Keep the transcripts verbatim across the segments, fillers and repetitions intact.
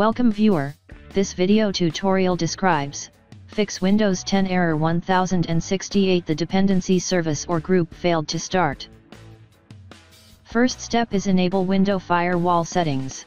Welcome viewer, this video tutorial describes, fix Windows ten error ten sixty-eight, the dependency service or group failed to start. First step is enable window firewall settings.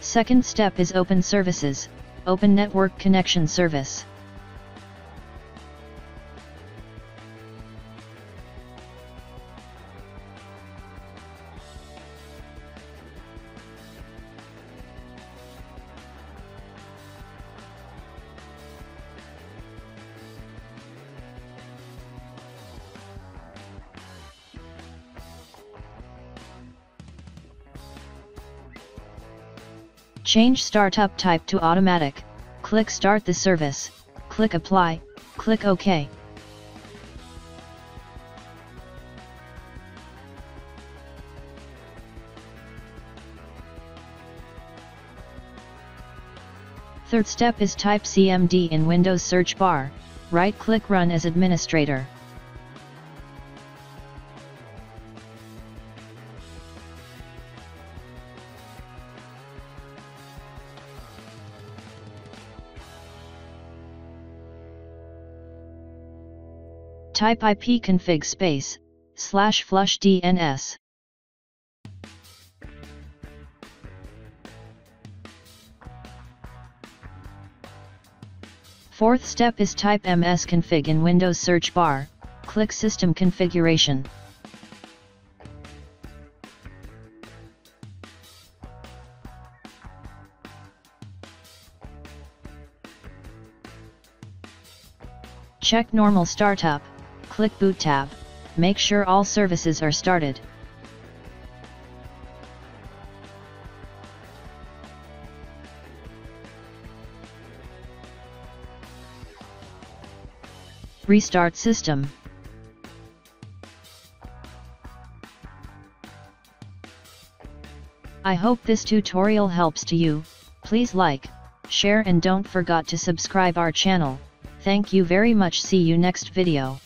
Second step is open services, open network connection service. Change startup type to automatic, click start the service, click apply, click OK. Third step is type C M D in Windows search bar, right click run as administrator. Type ipconfig space, slash flush D N S. Fourth step is type msconfig in Windows search bar, click system configuration. Check normal startup. Click Boot tab, make sure all services are started. Restart system. I hope this tutorial helps to you. Please like, share and don't forget to subscribe our channel. Thank you very much. See you next video.